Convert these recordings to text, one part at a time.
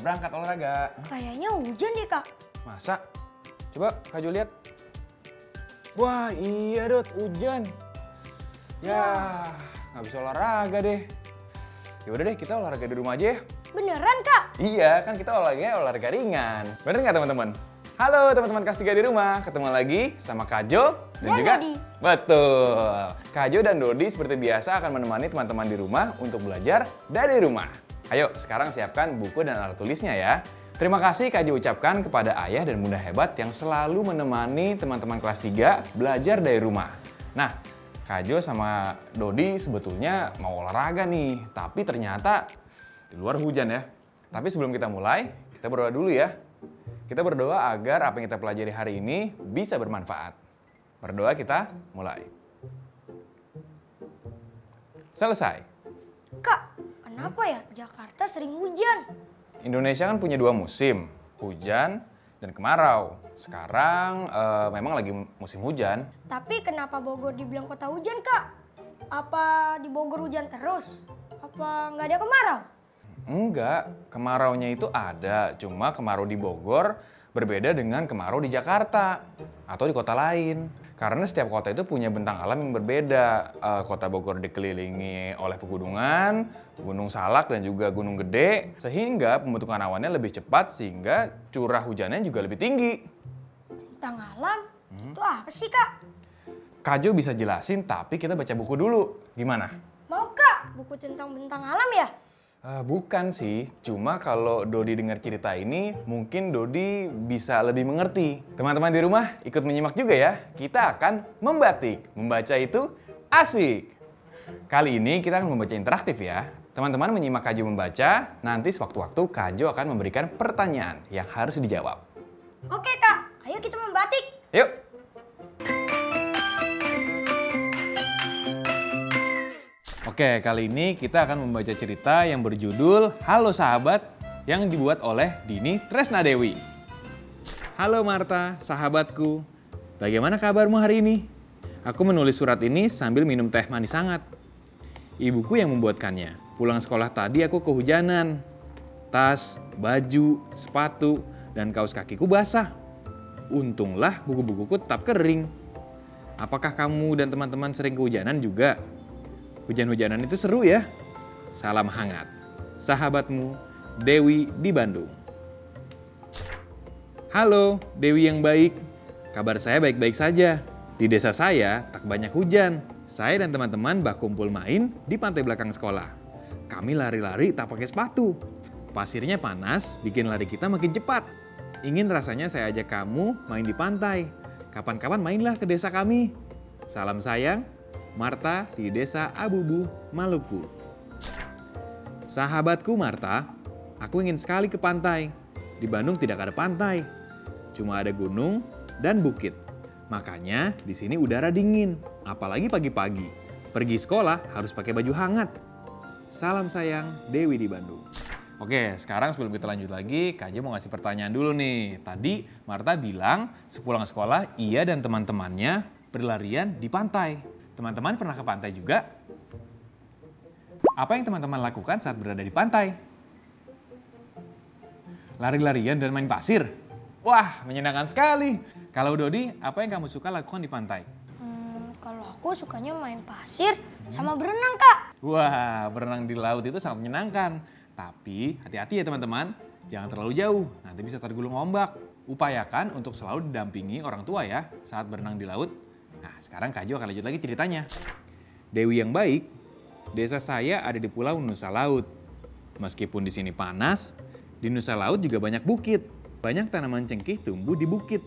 Berangkat olahraga. Kayaknya hujan deh, Kak. Masa? Coba Kak Jo lihat. Wah, iya Dot, hujan. Yah, nggak bisa olahraga deh. Ya udah deh, kita olahraga di rumah aja ya. Beneran, Kak? Iya, kan kita olahraga ringan. Bener nggak, teman-teman? Halo teman-teman kelas 3 di rumah. Ketemu lagi sama Kak Jo dan juga Dodi. Betul. Kak Jo dan Dodi seperti biasa akan menemani teman-teman di rumah untuk belajar dari rumah. Ayo, sekarang siapkan buku dan alat tulisnya ya. Terima kasih Kak Jo ucapkan kepada ayah dan bunda hebat yang selalu menemani teman-teman kelas 3 belajar dari rumah. Nah, Kak Jo sama Dodi sebetulnya mau olahraga nih, tapi ternyata di luar hujan ya. Tapi sebelum kita mulai, kita berdoa dulu ya. Kita berdoa agar apa yang kita pelajari hari ini bisa bermanfaat. Berdoa kita mulai. Selesai. Kak. Kenapa ya Jakarta sering hujan? Indonesia kan punya dua musim, hujan dan kemarau. Sekarang memang lagi musim hujan. Tapi kenapa Bogor dibilang kota hujan, Kak? Apa di Bogor hujan terus? Apa nggak ada kemarau? Enggak, kemaraunya itu ada. Cuma kemarau di Bogor berbeda dengan kemarau di Jakarta atau di kota lain. Karena setiap kota itu punya bentang alam yang berbeda. Kota Bogor dikelilingi oleh pegunungan, Gunung Salak dan juga Gunung Gede. Sehingga pembentukan awannya lebih cepat sehingga curah hujannya juga lebih tinggi. Bentang alam? Itu apa sih, Kak? Kak Jo bisa jelasin tapi kita baca buku dulu. Gimana? Mau, Kak? Buku tentang bentang alam ya? Bukan sih, cuma kalau Dodi dengar cerita ini, mungkin Dodi bisa lebih mengerti. Teman-teman di rumah ikut menyimak juga ya. Kita akan membatik. Membaca itu asik. Kali ini kita akan membaca interaktif ya. Teman-teman menyimak Kak Jo membaca, nanti sewaktu-waktu Kak Jo akan memberikan pertanyaan yang harus dijawab. Oke, Kak. Ayo kita membatik. Yuk. Oke, kali ini kita akan membaca cerita yang berjudul Halo Sahabat yang dibuat oleh Dini Tresna Dewi. Halo Marta, sahabatku. Bagaimana kabarmu hari ini? Aku menulis surat ini sambil minum teh manis hangat. Ibuku yang membuatkannya. Pulang sekolah tadi aku kehujanan. Tas, baju, sepatu, dan kaos kakiku basah. Untunglah buku-bukuku tetap kering. Apakah kamu dan teman-teman sering kehujanan juga? Hujan-hujanan itu seru ya. Salam hangat. Sahabatmu, Dewi di Bandung. Halo, Dewi yang baik. Kabar saya baik-baik saja. Di desa saya tak banyak hujan. Saya dan teman-teman bak kumpul main di pantai belakang sekolah. Kami lari-lari tak pakai sepatu. Pasirnya panas, bikin lari kita makin cepat. Ingin rasanya saya ajak kamu main di pantai. Kapan-kapan mainlah ke desa kami. Salam sayang. Marta di Desa Abubu, Maluku. Sahabatku Marta, aku ingin sekali ke pantai. Di Bandung tidak ada pantai, cuma ada gunung dan bukit. Makanya di sini udara dingin, apalagi pagi-pagi. Pergi sekolah harus pakai baju hangat. Salam sayang, Dewi di Bandung. Oke, sekarang sebelum kita lanjut lagi, Kak Jo mau ngasih pertanyaan dulu nih. Tadi Marta bilang sepulang sekolah ia dan teman-temannya berlarian di pantai. Teman-teman pernah ke pantai juga? Apa yang teman-teman lakukan saat berada di pantai? Lari-larian dan main pasir? Wah, menyenangkan sekali! Kalau Dodi, apa yang kamu suka lakukan di pantai? Kalau aku sukanya main pasir sama berenang, Kak. Wah, berenang di laut itu sangat menyenangkan. Tapi hati-hati ya teman-teman, jangan terlalu jauh, nanti bisa tergulung ombak. Upayakan untuk selalu didampingi orang tua ya saat berenang di laut. Nah, sekarang Kak Jo akan lanjut lagi ceritanya. Dewi yang baik, desa saya ada di Pulau Nusa Laut. Meskipun di sini panas, di Nusa Laut juga banyak bukit. Banyak tanaman cengkih tumbuh di bukit.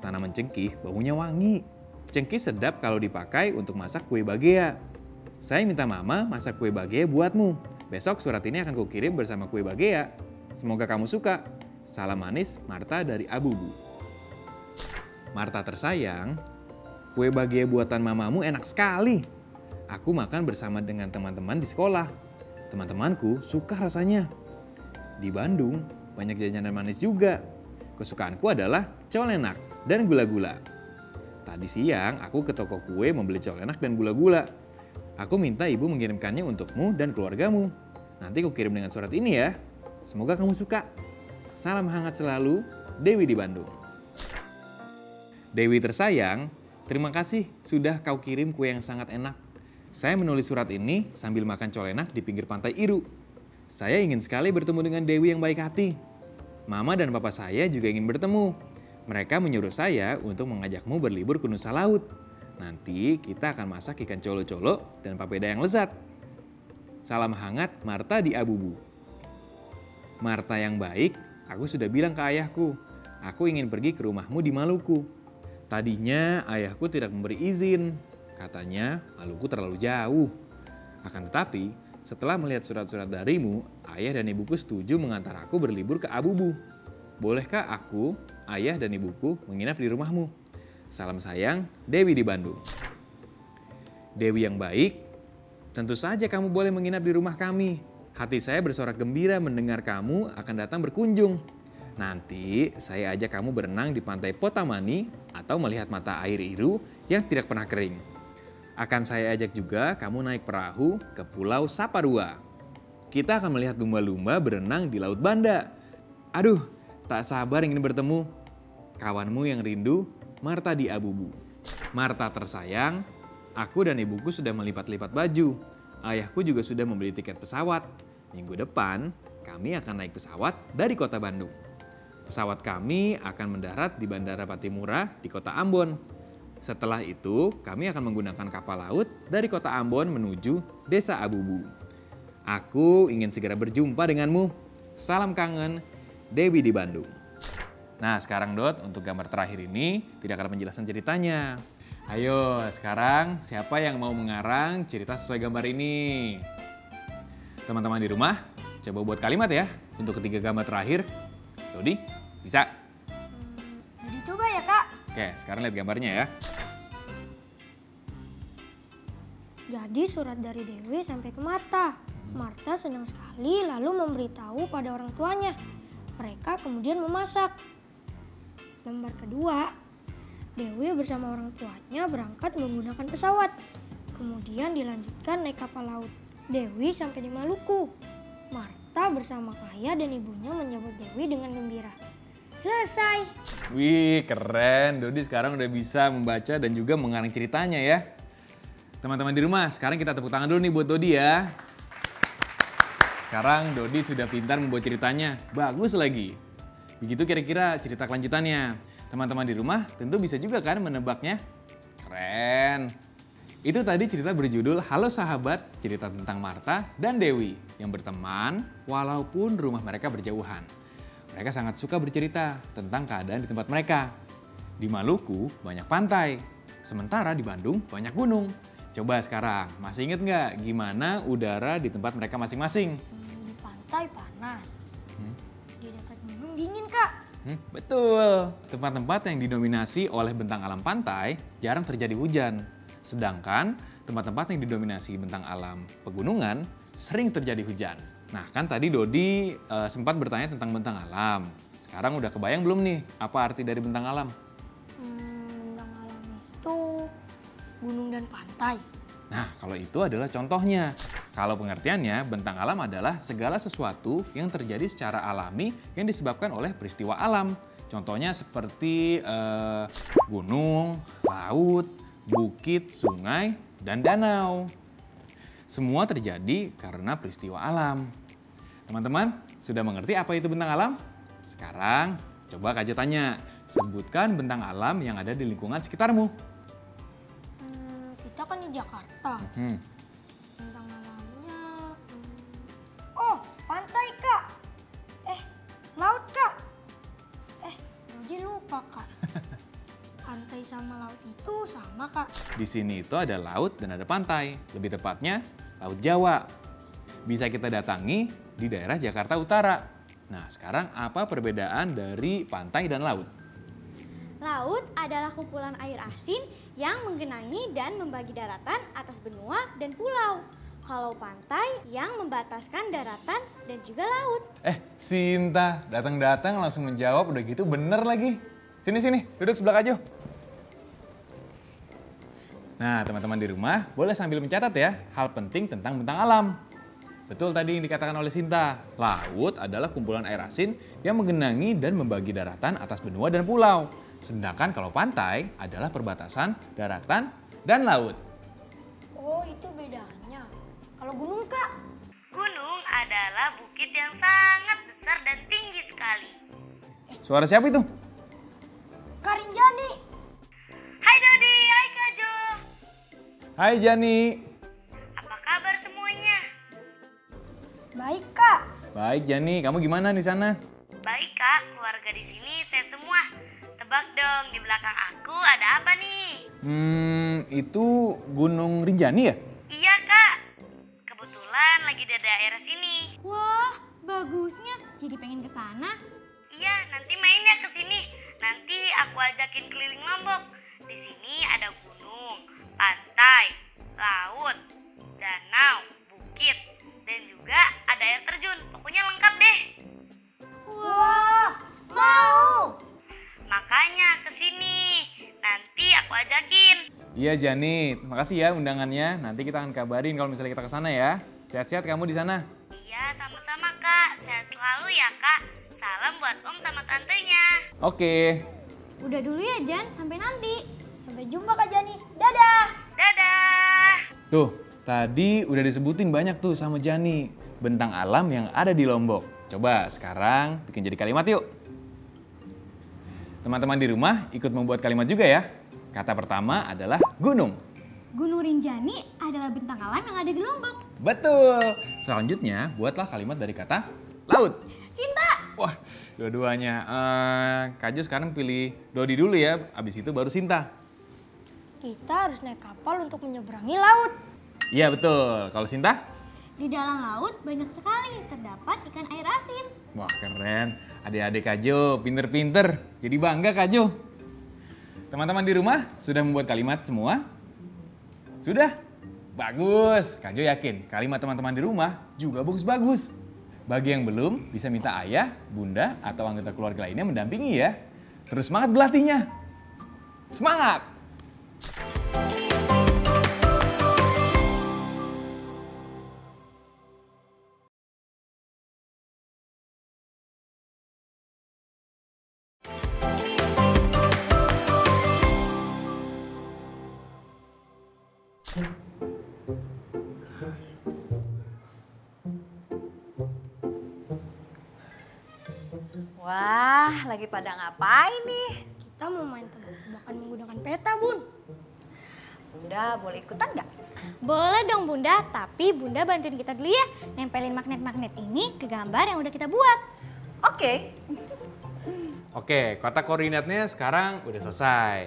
Tanaman cengkih baunya wangi. Cengkih sedap kalau dipakai untuk masak kue bagia. Saya minta mama masak kue bagia buatmu. Besok surat ini akan kukirim bersama kue bagea. Semoga kamu suka. Salam manis, Marta dari Abubu. Marta tersayang, kue bagea buatan mamamu enak sekali. Aku makan bersama dengan teman-teman di sekolah. Teman-temanku suka rasanya. Di Bandung, banyak jajanan manis juga. Kesukaanku adalah colenak dan gula-gula. Tadi siang, aku ke toko kue membeli colenak dan gula-gula. Aku minta ibu mengirimkannya untukmu dan keluargamu. Nanti aku kirim dengan surat ini ya. Semoga kamu suka. Salam hangat selalu, Dewi di Bandung. Dewi tersayang, terima kasih sudah kau kirim kue yang sangat enak. Saya menulis surat ini sambil makan colenak di pinggir pantai Iru. Saya ingin sekali bertemu dengan Dewi yang baik hati. Mama dan papa saya juga ingin bertemu. Mereka menyuruh saya untuk mengajakmu berlibur ke Nusa Laut. Nanti kita akan masak ikan colo-colo dan papeda yang lezat. Salam hangat, Marta di Abubu. Marta yang baik, aku sudah bilang ke ayahku, aku ingin pergi ke rumahmu di Maluku. Tadinya ayahku tidak memberi izin, katanya Maluku terlalu jauh. Akan tetapi, setelah melihat surat-surat darimu, ayah dan ibuku setuju mengantar aku berlibur ke Abubu. Bolehkah aku, ayah dan ibuku menginap di rumahmu? Salam sayang, Dewi di Bandung. Dewi yang baik, tentu saja kamu boleh menginap di rumah kami. Hati saya bersorak gembira mendengar kamu akan datang berkunjung. Nanti saya ajak kamu berenang di pantai Potamani atau melihat mata air Iru yang tidak pernah kering. Akan saya ajak juga kamu naik perahu ke Pulau Saparua. Kita akan melihat lumba-lumba berenang di Laut Banda. Aduh, tak sabar ingin bertemu. Kawanmu yang rindu, Marta di Abubu. Marta tersayang, aku dan ibuku sudah melipat-lipat baju. Ayahku juga sudah membeli tiket pesawat. Minggu depan, kami akan naik pesawat dari kota Bandung. Pesawat kami akan mendarat di Bandara Patimura di kota Ambon. Setelah itu, kami akan menggunakan kapal laut dari kota Ambon menuju Desa Abubu. Aku ingin segera berjumpa denganmu. Salam kangen, Dewi di Bandung. Nah, sekarang Dot, untuk gambar terakhir ini tidak ada penjelasan ceritanya. Ayo, sekarang siapa yang mau mengarang cerita sesuai gambar ini? Teman-teman di rumah, coba buat kalimat ya untuk ketiga gambar terakhir. Dodi, bisa? Dodi coba ya, Kak. Oke, sekarang lihat gambarnya ya. Jadi surat dari Dewi sampai ke Marta. Marta senang sekali lalu memberitahu pada orang tuanya. Mereka kemudian memasak. Gambar kedua, Dewi bersama orang tuanya berangkat menggunakan pesawat. Kemudian dilanjutkan naik kapal laut. Dewi sampai di Maluku. Marta bersama ayah dan ibunya menyambut Dewi dengan gembira. Selesai. Wih, keren. Dodi sekarang udah bisa membaca dan juga mengarang ceritanya ya. Teman-teman di rumah, sekarang kita tepuk tangan dulu nih buat Dodi ya. Sekarang Dodi sudah pintar membuat ceritanya. Bagus lagi. Begitu kira-kira cerita kelanjutannya. Teman-teman di rumah tentu bisa juga kan menebaknya. Keren. Itu tadi cerita berjudul Halo Sahabat, cerita tentang Marta dan Dewi yang berteman walaupun rumah mereka berjauhan. Mereka sangat suka bercerita tentang keadaan di tempat mereka. Di Maluku banyak pantai, sementara di Bandung banyak gunung. Coba sekarang, masih inget nggak gimana udara di tempat mereka masing-masing? Di pantai panas, di dekat gunung dingin, Kak. Betul, tempat-tempat yang didominasi oleh bentang alam pantai jarang terjadi hujan. Sedangkan tempat-tempat yang didominasi bentang alam pegunungan sering terjadi hujan. Nah, kan tadi Dodi sempat bertanya tentang bentang alam. Sekarang udah kebayang belum nih apa arti dari bentang alam? Bentang alam itu gunung dan pantai. Nah, kalau itu adalah contohnya. Kalau pengertiannya, bentang alam adalah segala sesuatu yang terjadi secara alami yang disebabkan oleh peristiwa alam. Contohnya seperti gunung, laut, bukit, sungai, dan danau. Semua terjadi karena peristiwa alam. Teman-teman, sudah mengerti apa itu bentang alam? Sekarang, coba Kak Jo tanya. Sebutkan bentang alam yang ada di lingkungan sekitarmu. Kita kan di Jakarta. Bentang alamnya... Oh, pantai, Kak! Laut, Kak! Dodi lupa, Kak. Pantai sama laut itu sama, Kak. Di sini itu ada laut dan ada pantai. Lebih tepatnya, Laut Jawa. bisa kita datangi di daerah Jakarta Utara. Nah, sekarang apa perbedaan dari pantai dan laut? Laut adalah kumpulan air asin yang menggenangi dan membagi daratan atas benua dan pulau. Kalau pantai yang membataskan daratan dan juga laut. Shinta, datang-datang langsung menjawab udah gitu bener lagi. Sini, duduk sebelah Kak Jo. Nah, teman-teman di rumah boleh sambil mencatat ya hal penting tentang bentang alam. Betul tadi yang dikatakan oleh Shinta, laut adalah kumpulan air asin yang menggenangi dan membagi daratan atas benua dan pulau. Sedangkan kalau pantai adalah perbatasan daratan dan laut. Oh, itu bedanya. Kalau gunung, Kak? Gunung adalah bukit yang sangat besar dan tinggi sekali. Suara siapa itu? Kak Rinjani. Hai Dodi, hai Kak Jo. Hai Jani. Apa kabar semuanya? Baik, Kak. Baik Jani, kamu gimana di sana? Baik, Kak. Keluarga di sini sehat semua. Tebak dong, di belakang aku ada apa nih? Itu Gunung Rinjani ya? Iya, Kak. Kebetulan lagi di daerah sini. Wah, bagusnya. Jadi pengen ke sana. Iya, nanti main ya ke sini. Nanti aku ajakin keliling Lombok. Di sini ada gunung, pantai, laut, danau, bukit, dan juga ada air terjun. Pokoknya lengkap deh. Wah, mau! Makanya ke sini. Nanti aku ajakin. Iya, Jani. Makasih ya undangannya. Nanti kita akan kabarin kalau misalnya kita ke sana ya. Sehat-sehat kamu di sana. Iya, sama-sama, Kak. Sehat selalu ya, Kak. Salam buat Om sama tantenya. Oke. Udah dulu ya, Jan. Sampai nanti. Sampai jumpa, Kak Jani. Dadah. Dadah. Tuh, tadi udah disebutin banyak tuh sama Jani. Bentang alam yang ada di Lombok. Coba sekarang bikin jadi kalimat yuk. Teman-teman di rumah ikut membuat kalimat juga ya. Kata pertama adalah gunung. Gunung Rinjani adalah bentang alam yang ada di Lombok. Betul. Selanjutnya, buatlah kalimat dari kata laut. Shinta. Wah, dua-duanya. Kak Jo sekarang pilih Dodi dulu ya, abis itu baru Shinta. Kita harus naik kapal untuk menyeberangi laut. Iya betul, kalau Shinta? Di dalam laut banyak sekali, terdapat ikan air asin. Wah keren, adik-adik Kak Jo pinter-pinter, jadi bangga Kak Jo. Teman-teman di rumah sudah membuat kalimat semua? Sudah? Bagus, Kak Jo yakin kalimat teman-teman di rumah juga bagus-bagus. Bagi yang belum, bisa minta ayah, bunda, atau anggota keluarga lainnya mendampingi ya. Terus semangat berlatihnya. Semangat! Wah, lagi pada ngapain nih? Kita mau main tebak-tebakan menggunakan peta, Bun. Bunda, boleh ikutan nggak? Boleh dong, Bunda. Tapi Bunda bantuin kita dulu ya. Nempelin magnet-magnet ini ke gambar yang udah kita buat. Oke. Oke, kotak koordinatnya sekarang udah selesai.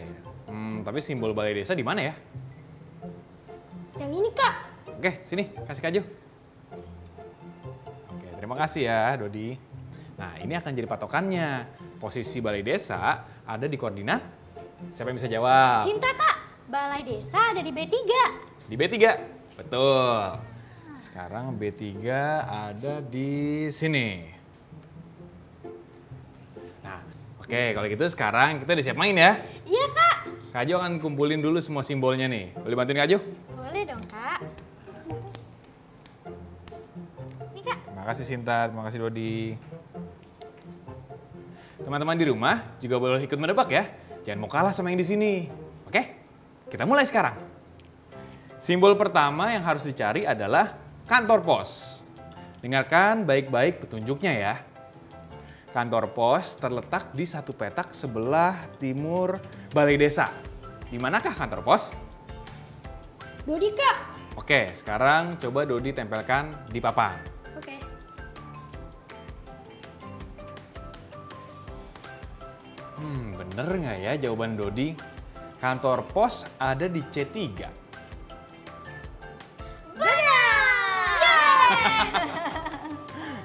Tapi simbol balai desa di mana ya? Yang ini, Kak. Oke, sini. Kasih Kak Jo. Oke, terima kasih ya, Dodi. Nah, ini akan jadi patokannya. Posisi balai desa ada di koordinat. Siapa yang bisa jawab? Shinta, Kak. Balai desa ada di B3. Di B3? Betul. Sekarang B3 ada di sini. Nah, oke. Kalau gitu sekarang kita udah siap main ya? Iya, Kak. Kak Jo akan kumpulin dulu semua simbolnya nih. Boleh bantuin Kak Jo? Boleh dong, Kak. Ini, Kak. Terima kasih, Shinta. Terima kasih, Dodi. Teman-teman di rumah juga boleh ikut menebak ya. Jangan mau kalah sama yang di sini. Oke? Kita mulai sekarang. Simbol pertama yang harus dicari adalah kantor pos. Dengarkan baik-baik petunjuknya ya. Kantor pos terletak di satu petak sebelah timur balai desa. Di manakah kantor pos? Dodi, Kak. Oke, sekarang coba Dodi tempelkan di papan. Bener nggak ya jawaban Dodi? Kantor pos ada di C3. Benar! Yeay!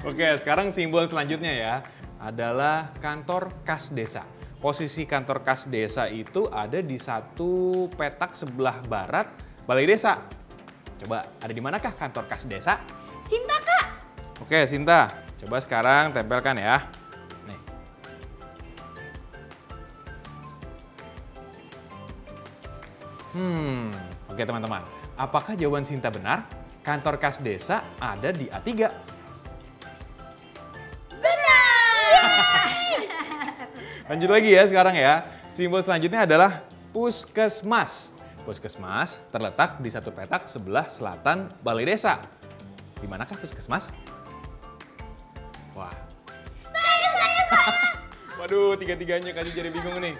Oke, sekarang simbol selanjutnya ya adalah kantor kas desa. Posisi kantor kas desa itu ada di satu petak sebelah barat balai desa. Coba, ada di manakah kantor kas desa? Shinta, Kak. Oke, Shinta. Coba sekarang tempelkan ya. Nih. Oke teman-teman. Apakah jawaban Shinta benar? Kantor kas desa ada di A3. Benar! Lanjut lagi ya sekarang ya. Simbol selanjutnya adalah puskesmas. Puskesmas terletak di satu petak sebelah selatan balai desa. Di manakah puskesmas? Wah. Saya. Waduh, tiga-tiganya Kak Jo jadi bingung nih.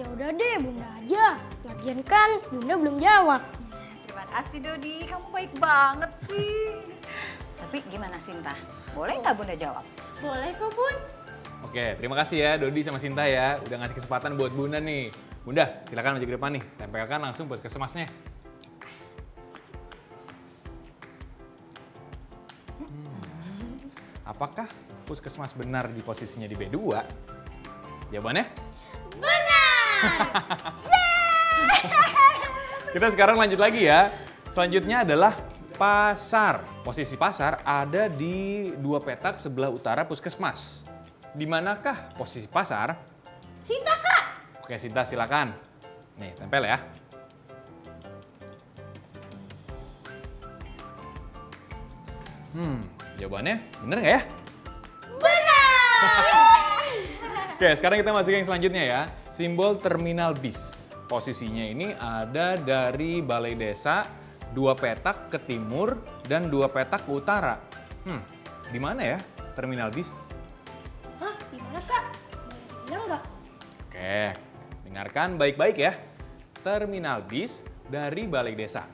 Ya udah deh, Bunda aja. Lagian kan Bunda belum jawab. Terima kasih Dodi, kamu baik banget sih. Tapi gimana Shinta? Boleh nggak Bunda jawab? Boleh kok, Bun. Oke, terima kasih ya Dodi sama Shinta ya. Udah ngasih kesempatan buat Bunda nih. Bunda, silakan maju ke depan nih. Tempelkan langsung puskesmasnya. Apakah puskesmas benar di posisinya di B2? Jawabannya? Benar! Kita sekarang lanjut lagi ya. Selanjutnya adalah pasar. Posisi pasar ada di dua petak sebelah utara puskesmas. Di manakah posisi pasar? Shinta, Kak! Oke, Shinta silakan. Nih, tempel ya. Jawabannya bener nggak ya? Benar! Oke, sekarang kita masuk ke yang selanjutnya ya. Simbol terminal bis. Posisinya ini ada dari balai desa, dua petak ke timur dan dua petak ke utara. Di mana ya terminal bis? Hah, di mana Kak? Iya nggak? Oke. Dengarkan baik-baik ya. Terminal bis dari balai desa.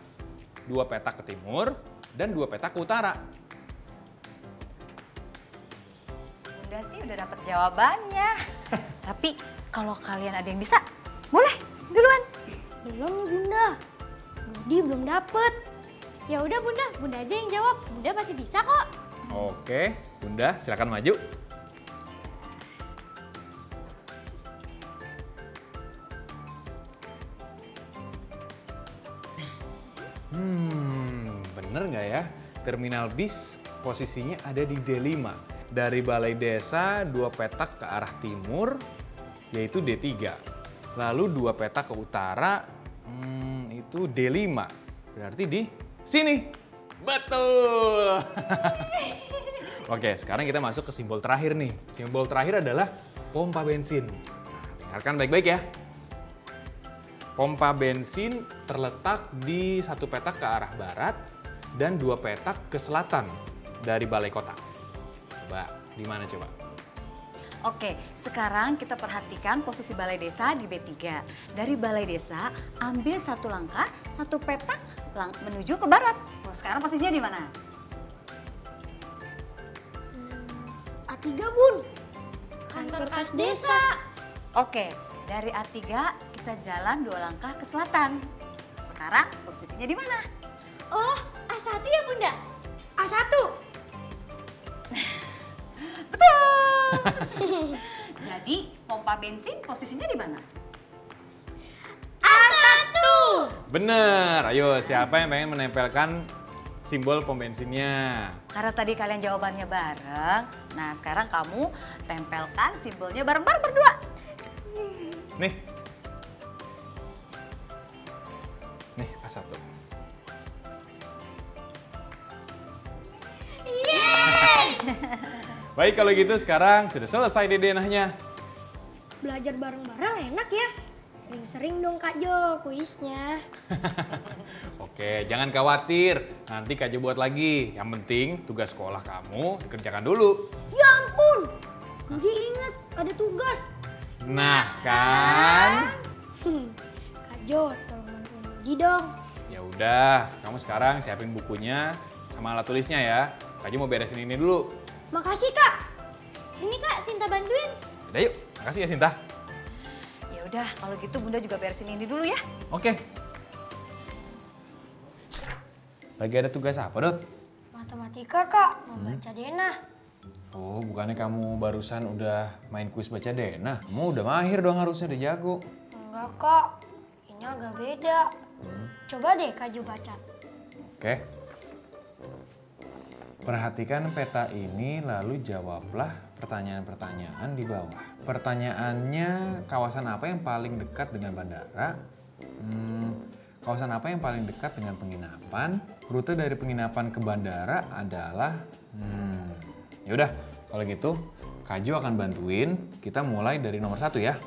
Dua petak ke timur dan dua petak ke utara. Bunda sih udah dapat jawabannya. Tapi kalau kalian ada yang bisa, boleh duluan. Belum nih Bunda. Dodi belum dapet. Ya udah Bunda, Bunda aja yang jawab. Bunda pasti bisa kok. Oke, Bunda silakan maju. Bener nggak ya? Terminal bis posisinya ada di D5. Dari balai desa, dua petak ke arah timur, yaitu D3. Lalu dua petak ke utara, itu D5. Berarti di sini. Betul! Oke, sekarang kita masuk ke simbol terakhir nih. Simbol terakhir adalah pompa bensin. Nah, dengarkan baik-baik ya. Pompa bensin terletak di satu petak ke arah barat dan dua petak ke selatan dari balai kota. Coba, di mana coba? Oke, sekarang kita perhatikan posisi balai desa di B3. Dari balai desa, ambil satu langkah, satu petak menuju ke barat. Oh, sekarang posisinya di mana? A3, Bun. Kantor kas desa. Oke, dari A3, kita jalan dua langkah ke selatan. Sekarang posisinya di mana? Oh, A1 ya Bunda? A1. Betul. Jadi pompa bensin posisinya di mana? A1. Bener. Ayo siapa yang pengen menempelkan simbol pom bensinnya? Karena tadi kalian jawabannya bareng. Nah sekarang kamu tempelkan simbolnya bareng-bareng berdua. Nih. Nih, A1. Yeay! Baik, kalau gitu sekarang sudah selesai DD-nya. Belajar bareng-bareng enak ya. Sering-sering dong Kak Jo kuisnya. Oke, jangan khawatir. Nanti Kak Jo buat lagi. Yang penting tugas sekolah kamu dikerjakan dulu. Ya ampun! Jadi ingat, ada tugas. Nah kan? Kak Jo, dong. Ya udah, kamu sekarang siapin bukunya sama alat tulisnya ya. Kak Jo mau beresin ini dulu. Makasih Kak. Sini Kak, Shinta bantuin. Udah yuk, makasih ya Shinta. Ya udah, kalau gitu Bunda juga beresin ini dulu ya. Oke. Lagi ada tugas apa, Dot? matematika, Kak. Membaca denah. Oh, bukannya kamu barusan udah main kuis baca denah? Kamu udah mahir dong, harusnya udah jago. Enggak, Kak. Ini agak beda. Coba deh Kak Jo baca. Oke. Perhatikan peta ini lalu jawablah pertanyaan-pertanyaan di bawah. Pertanyaannya, kawasan apa yang paling dekat dengan bandara? Kawasan apa yang paling dekat dengan penginapan? Rute dari penginapan ke bandara adalah... Yaudah, kalau gitu Kak Jo akan bantuin. Kita mulai dari nomor 1 ya.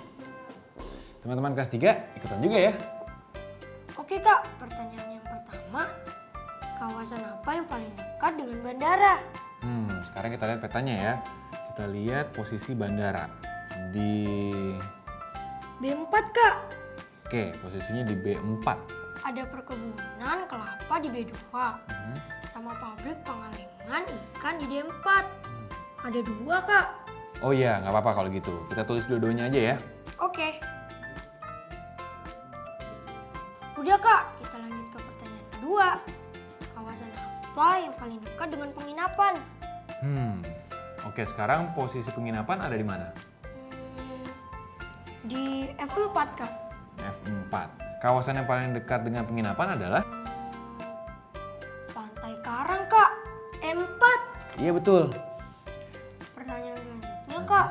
Teman-teman kelas 3 ikutan juga ya. Oke Kak, pertanyaan yang pertama. Kawasan apa yang paling dekat dengan bandara? Sekarang kita lihat petanya ya. Kita lihat posisi bandara. Di... B4 Kak. Oke, posisinya di B4. Ada perkebunan kelapa di B2, sama pabrik pengalengan ikan di D4. Ada 2, Kak. Oh iya, nggak apa-apa kalau gitu. Kita tulis dua-duanya aja ya. Oke. Udah, Kak. Kita lanjut ke pertanyaan kedua. Kawasan apa yang paling dekat dengan penginapan? Oke, sekarang posisi penginapan ada di mana? Di F4, Kak. F4. Kawasan yang paling dekat dengan penginapan adalah? Pantai Karang, Kak. M4. Iya, betul. Pertanyaan selanjutnya, Kak.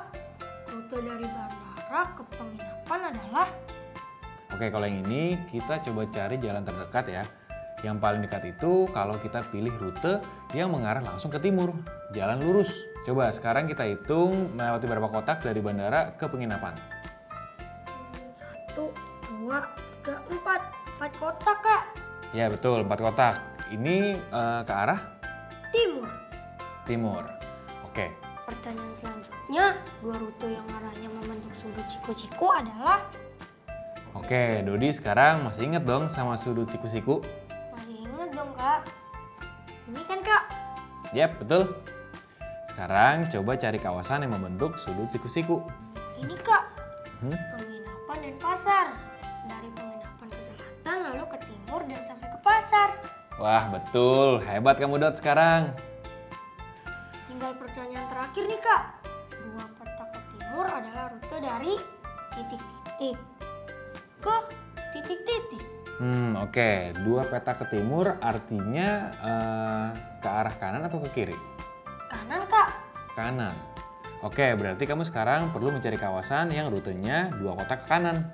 Rute dari bandara ke penginapan adalah? Oke, kalau yang ini kita coba cari jalan terdekat ya. Yang paling dekat itu kalau kita pilih rute yang mengarah langsung ke timur. Jalan lurus. Coba sekarang kita hitung melewati berapa kotak dari bandara ke penginapan. 1, 2, 3, 4 kotak, Kak. Ya, betul. 4 kotak. Ini ke arah? Timur. Timur. Oke. Pertanyaan selanjutnya, 2 rute yang arahnya membentuk sudut siku-siku adalah? Oke, Dodi sekarang masih inget dong sama sudut siku-siku? Masih inget dong, Kak. Ini kan, Kak? Yap, betul. Sekarang coba cari kawasan yang membentuk sudut siku-siku. Ini, Kak. Penginapan dan pasar. Dari penginapan ke selatan, lalu ke timur, dan sampai ke pasar. Wah, betul. Hebat kamu, Dot, sekarang. Tinggal pertanyaan terakhir nih, Kak. 2 peta ke timur adalah rute dari titik-titik ke titik-titik. Oke. 2 peta ke timur artinya ke arah kanan atau ke kiri? Kanan, Kak. Kanan. Oke, berarti kamu sekarang perlu mencari kawasan yang rutenya 2 kotak ke kanan.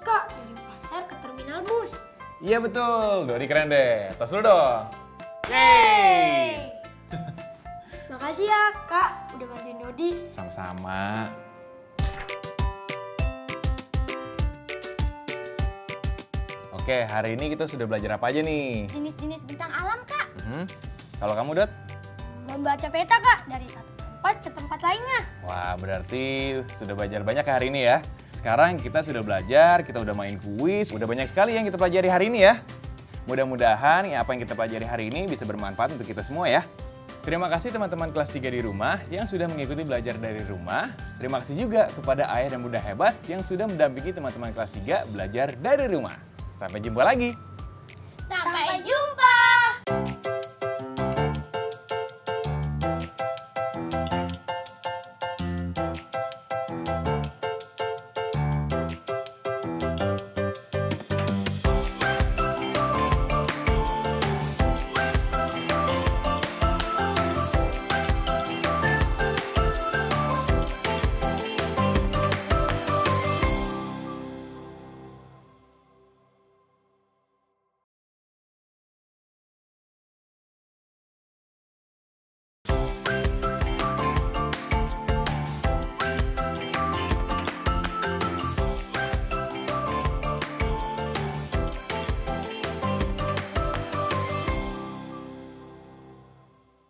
Kak, dari pasar ke terminal bus. Iya betul, Dodi keren deh. Tos dulu dong. Yeay! Makasih ya Kak, udah bantuin Dodi. Sama-sama. Oke, hari ini kita sudah belajar apa aja nih? Jenis-jenis bintang alam, Kak. Kalau kamu, Dot? Membaca peta, Kak, dari satu tempat ke tempat lainnya. Wah, berarti sudah belajar banyak hari ini ya. Sekarang kita sudah belajar, kita udah main kuis, udah banyak sekali yang kita pelajari hari ini ya. Mudah-mudahan ya apa yang kita pelajari hari ini bisa bermanfaat untuk kita semua ya. Terima kasih teman-teman kelas 3 di rumah yang sudah mengikuti belajar dari rumah. Terima kasih juga kepada ayah dan bunda hebat yang sudah mendampingi teman-teman kelas 3 belajar dari rumah. Sampai jumpa lagi.